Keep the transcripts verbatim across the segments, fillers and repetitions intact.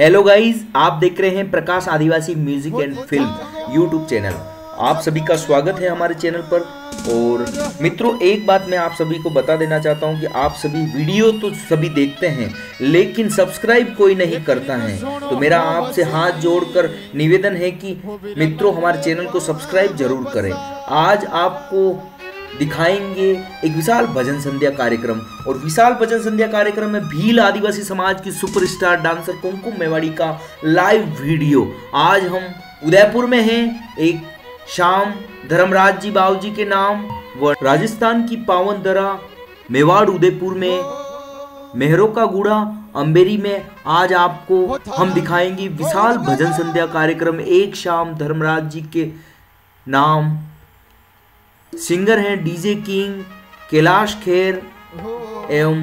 Hello guys, आप देख रहे हैं Prakash Adivasi music and film YouTube channel. आप सभी का स्वागत है हमारे चैनल पर। और मित्रों, एक बात मैं आप सभी को बता देना चाहता हूं कि आप सभी वीडियो तो सभी देखते हैं, लेकिन सब्सक्राइब कोई नहीं करता है। तो मेरा आपसे हाथ जोड़कर निवेदन है कि मित्रों, हमारे चैनल को सब्सक्राइब जरूर करें। आज आपको दिखाएंगे एक विशाल भजन संध्या कार्यक्रम, और विशाल भजन संध्या कार्यक्रम में भील आदिवासी समाज की सुपरस्टार डांसर कुमकुम मेवाड़ी का लाइव वीडियो। आज हम उदयपुर में हैं, एक शाम धर्मराज जी बाबूजी के नाम व राजस्थान की पावन दरा मेवाड़ उदयपुर में, मेहरों का गुड़ा अंबेरी में आज आपको हम दिखाएंगे विशाल भजन संध्या कार्यक्रम। एक शाम धर्मराज जी के नाम सिंगर हैं डीजे किंग कैलाश खेर एवं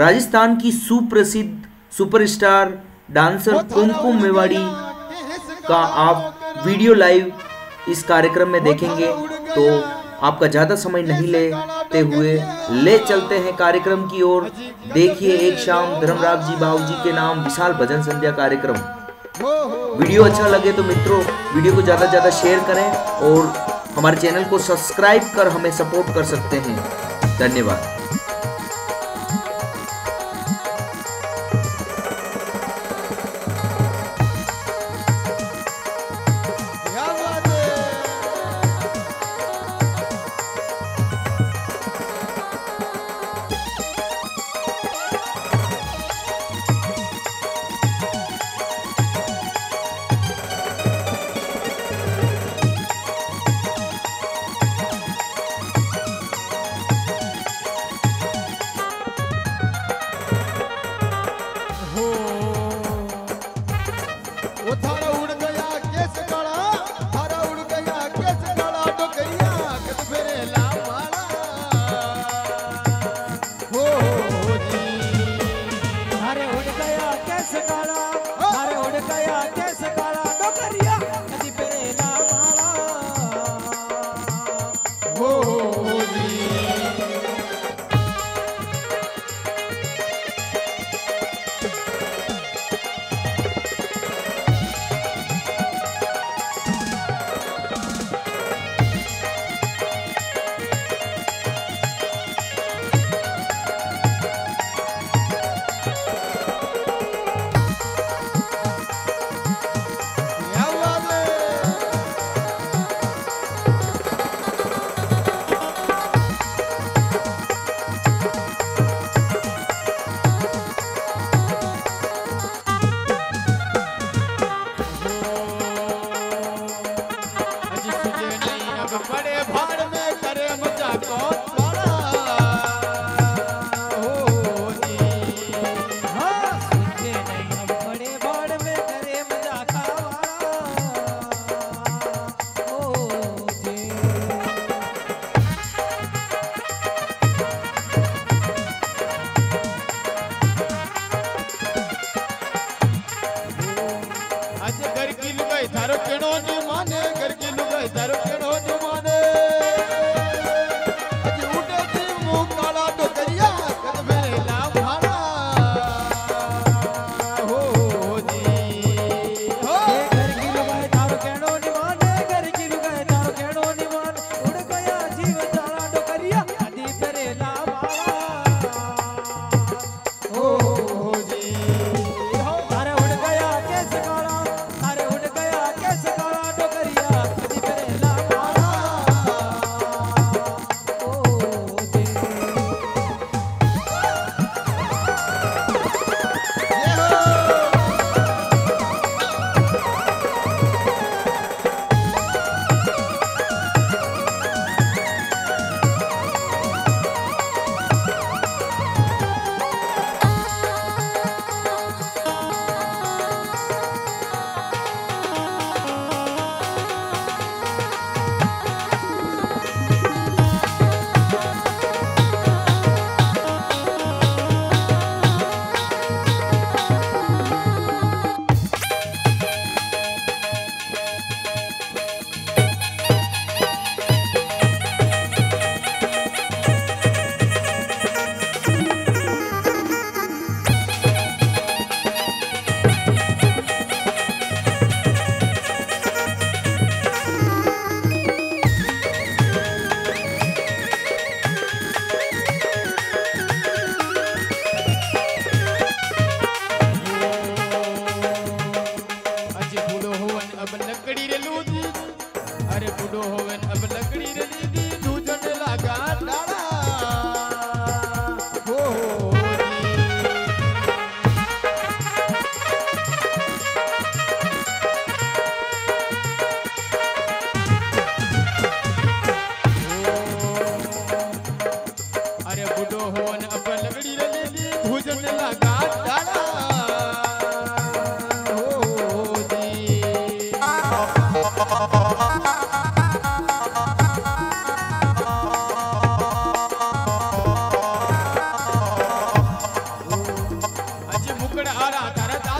राजस्थान की सुप्रसिद्ध सुपरस्टार डांसर कुमकुम मेवाड़ी का आप वीडियो लाइव इस कार्यक्रम में देखेंगे। तो आपका ज़्यादा समय नहीं लेते हुए ले चलते हैं कार्यक्रम की ओर। देखिए एक शाम धर्मराज जी बाबूजी के नाम विशाल भजन संध्या कार्यक्रम। वीडियो अच्छा लगे तो मित्रों, वीडियो को ज़्यादा से ज़्यादा शेयर करें और हमारे चैनल को सब्सक्राइब कर हमें सपोर्ट कर सकते हैं। धन्यवाद।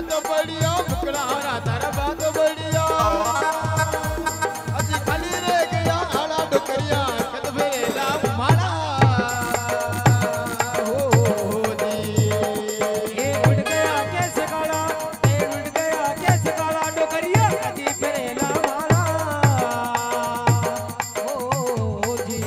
तो बढ़िया मुकड़ा हरा तारा बात बढ़िया अजी खाली रह गया हरा डुकरिया कदबेला मारा हो दी ये उड़ गया कैसे काला ये उड़ गया कैसे काला डुकरिया कदबेला मारा हो दी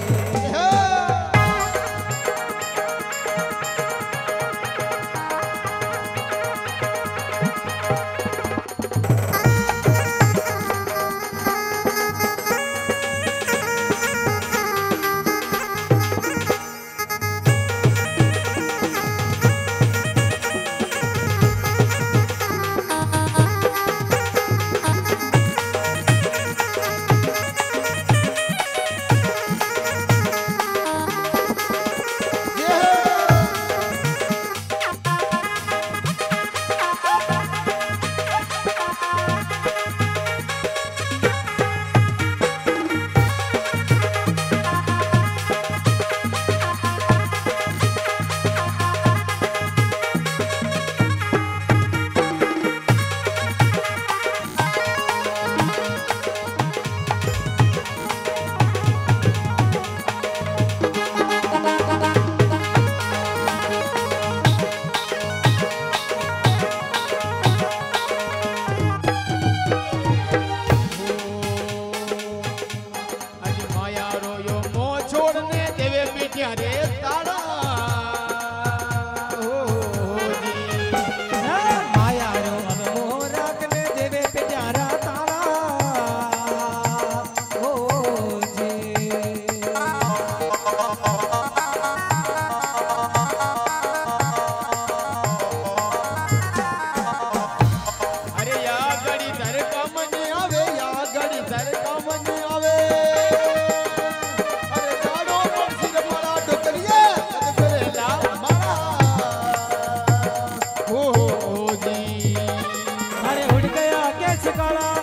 Let's go.